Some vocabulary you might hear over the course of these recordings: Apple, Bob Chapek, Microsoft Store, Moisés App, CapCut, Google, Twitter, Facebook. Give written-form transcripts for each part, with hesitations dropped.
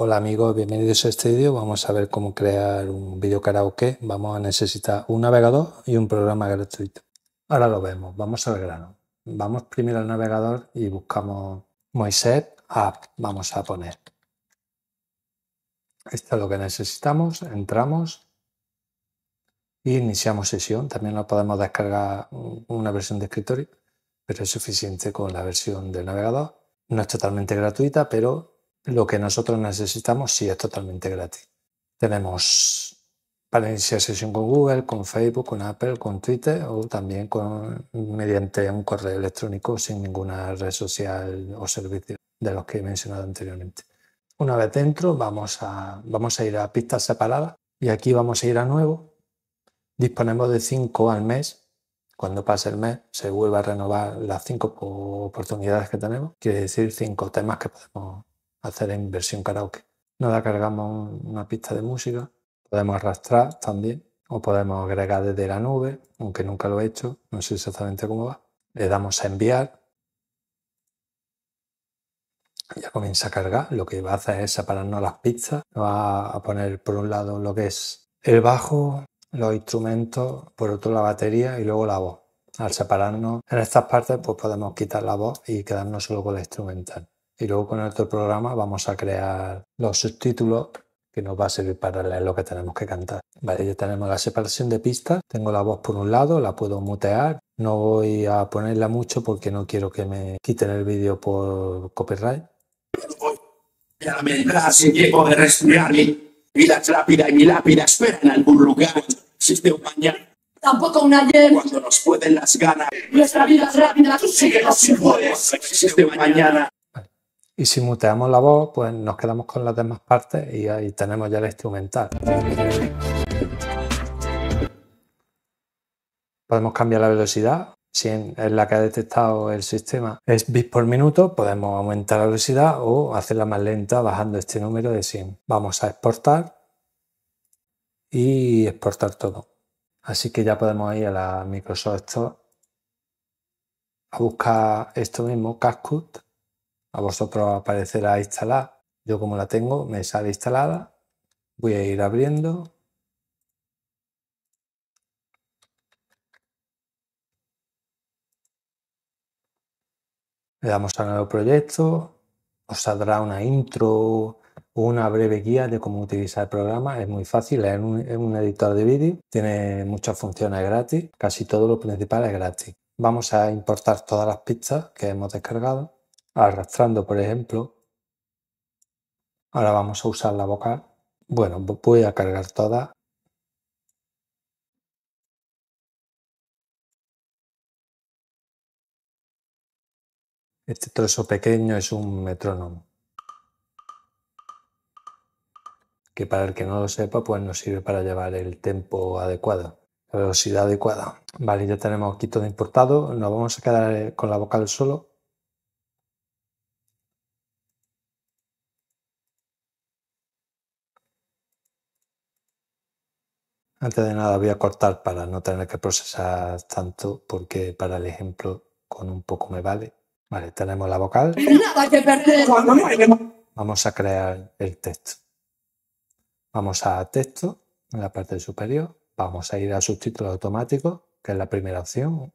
Hola amigos, bienvenidos a este vídeo. Vamos a ver cómo crear un vídeo karaoke. Vamos a necesitar un navegador y un programa gratuito. Ahora lo vemos, vamos al grano. Vamos primero al navegador y buscamos Moisés App. Vamos a poner. Esto es lo que necesitamos. Entramos y iniciamos sesión. También lo podemos descargar una versión de escritorio, pero es suficiente con la versión del navegador. No es totalmente gratuita, pero lo que nosotros necesitamos sí es totalmente gratis. Tenemos para iniciar sesión con Google, con Facebook, con Apple, con Twitter o también mediante un correo electrónico sin ninguna red social o servicio de los que he mencionado anteriormente. Una vez dentro vamos a ir a pistas separadas y aquí vamos a ir a nuevo. Disponemos de 5 al mes. Cuando pase el mes se vuelve a renovar las 5 oportunidades que tenemos. Quiere decir 5 temas que podemos hacer en versión karaoke. Nos la cargamos una pista de música, podemos arrastrar también o podemos agregar desde la nube, aunque nunca lo he hecho, no sé exactamente cómo va. Le damos a enviar, ya comienza a cargar. Lo que va a hacer es separarnos las pistas, va a poner por un lado lo que es el bajo, los instrumentos, por otro la batería y luego la voz. Al separarnos en estas partes pues podemos quitar la voz y quedarnos solo con la instrumental. Y luego con otro programa vamos a crear los subtítulos que nos va a servir para leer lo que tenemos que cantar. Vale, ya tenemos la separación de pistas. Tengo la voz por un lado, la puedo mutear. No voy a ponerla mucho porque no quiero que me quiten el vídeo por copyright. Pero hoy ya me da sin tiempo de respirar. Y la lápida y mi lápida espera en algún lugar. Existe un mañana. Tampoco un ayer. Cuando nos pueden las ganas. Nuestra vida es rápida. Tú síguenos si puedes. Existe un mañana. Y si muteamos la voz, pues nos quedamos con las demás partes y ahí tenemos ya el instrumental. Podemos cambiar la velocidad. Si es la que ha detectado el sistema es bits por minuto, podemos aumentar la velocidad o hacerla más lenta bajando este número de 100. Vamos a exportar y exportar todo. Así que ya podemos ir a la Microsoft Store a buscar esto mismo, CapCut. A vosotros aparecerá instalar. Yo como la tengo me sale instalada. Voy a ir abriendo. Le damos a nuevo proyecto. Os saldrá una intro o una breve guía de cómo utilizar el programa. Es muy fácil, es un editor de vídeo. Tiene muchas funciones gratis. Casi todo lo principal es gratis. Vamos a importar todas las pistas que hemos descargado. Arrastrando, por ejemplo. Ahora vamos a usar la vocal. Bueno, voy a cargar todas. Este trozo pequeño es un metrónomo, que para el que no lo sepa, pues nos sirve para llevar el tempo adecuado, la velocidad adecuada. Vale, ya tenemos aquí todo importado. Nos vamos a quedar con la vocal solo. Antes de nada voy a cortar para no tener que procesar tanto, porque para el ejemplo con un poco me vale. Vale, tenemos la vocal. Nada que perder. Vamos a crear el texto. Vamos a texto, en la parte superior. Vamos a ir a subtítulos automáticos, que es la primera opción.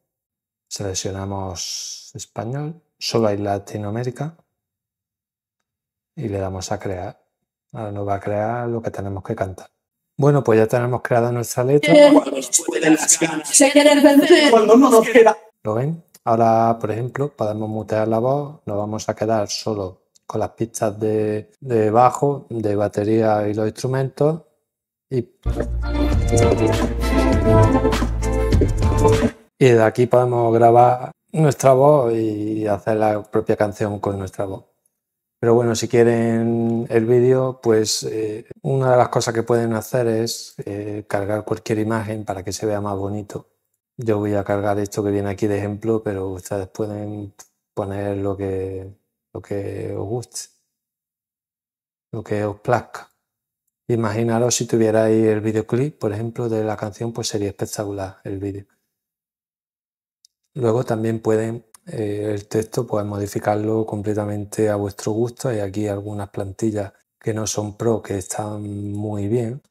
Seleccionamos español, solo hay Latinoamérica. Y le damos a crear. Ahora nos va a crear lo que tenemos que cantar. Bueno, pues ya tenemos creada nuestra letra. ¿Lo ven? Ahora, por ejemplo, podemos mutear la voz. Nos vamos a quedar solo con las pistas de bajo, de batería y los instrumentos. Y de aquí podemos grabar nuestra voz y hacer la propia canción con nuestra voz. Pero bueno, si quieren el vídeo, pues una de las cosas que pueden hacer es cargar cualquier imagen para que se vea más bonito. Yo voy a cargar esto que viene aquí de ejemplo, pero ustedes pueden poner lo que os guste, lo que os plazca. Imaginaros si tuvierais el videoclip, por ejemplo, de la canción, pues sería espectacular el vídeo. Luego también pueden... el texto puedes modificarlo completamente a vuestro gusto. Hay aquí algunas plantillas que no son pro, que están muy bien.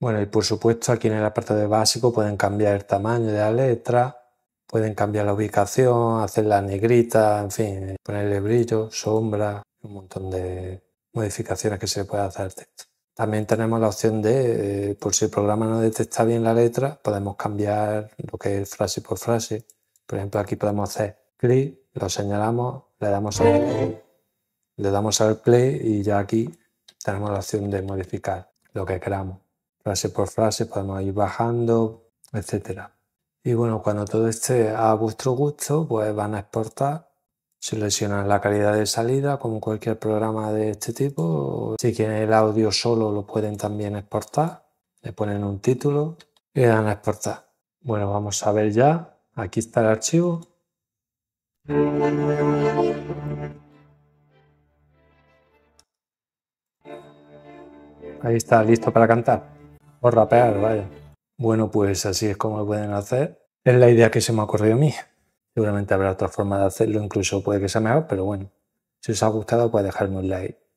Bueno, y por supuesto aquí en el apartado de básico pueden cambiar el tamaño de la letra, pueden cambiar la ubicación, hacerla negrita, en fin, ponerle brillo, sombra, un montón de modificaciones que se le puede hacer al texto. También tenemos la opción de, por si el programa no detecta bien la letra, podemos cambiar lo que es frase por frase. Por ejemplo, aquí podemos hacer clic, lo señalamos, le damos al play y ya aquí tenemos la opción de modificar lo que queramos. Frase por frase podemos ir bajando, etcétera. Y bueno, cuando todo esté a vuestro gusto, pues van a exportar. Seleccionan la calidad de salida, como cualquier programa de este tipo. Si quieren el audio solo, lo pueden también exportar. Le ponen un título y le dan a exportar. Bueno, vamos a ver ya. Aquí está el archivo. Ahí está, listo para cantar o rapear, vaya. Bueno, pues así es como lo pueden hacer. Es la idea que se me ha ocurrido a mí. Seguramente habrá otra forma de hacerlo, incluso puede que sea mejor, pero bueno. Si os ha gustado, pues dejadme un like.